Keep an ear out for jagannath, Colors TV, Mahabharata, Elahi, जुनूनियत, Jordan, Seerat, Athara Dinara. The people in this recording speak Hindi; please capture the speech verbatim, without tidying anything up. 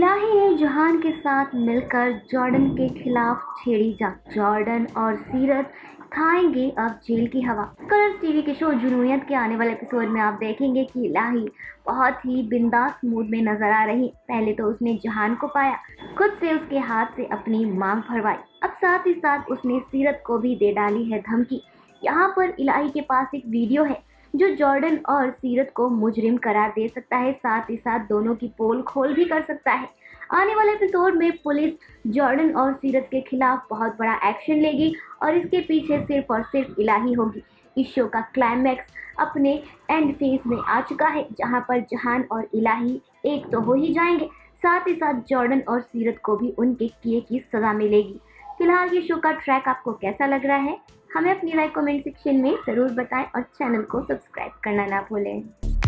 इलाही ने जहान के साथ मिलकर जॉर्डन के खिलाफ छेड़ी जंग। जॉर्डन और सीरत खाएंगे अब जेल की हवा। कलर्स टीवी के शो जुनूनियत के आने वाले एपिसोड में आप देखेंगे कि इलाही बहुत ही बिंदास मूड में नजर आ रही। पहले तो उसने जहान को पाया, खुद से उसके हाथ से अपनी मांग भरवाई, अब साथ ही साथ उसने सीरत को भी दे डाली है धमकी। यहाँ पर इलाही के पास एक वीडियो है जो जॉर्डन और सीरत को मुजरिम करार दे सकता है, साथ ही साथ दोनों की पोल खोल भी कर सकता है। आने वाले एपिसोड में पुलिस जॉर्डन और सीरत के खिलाफ बहुत बड़ा एक्शन लेगी और इसके पीछे सिर्फ और सिर्फ इलाही होगी। इस शो का क्लाइमैक्स अपने एंड फेज में आ चुका है, जहां पर जहान और इलाही एक तो हो ही जाएंगे, साथ ही साथ जॉर्डन और सीरत को भी उनके किए की सजा मिलेगी। फिलहाल ये शो का ट्रैक आपको कैसा लग रहा है हमें अपनी लाइक कमेंट सेक्शन में ज़रूर बताएं और चैनल को सब्सक्राइब करना ना भूलें।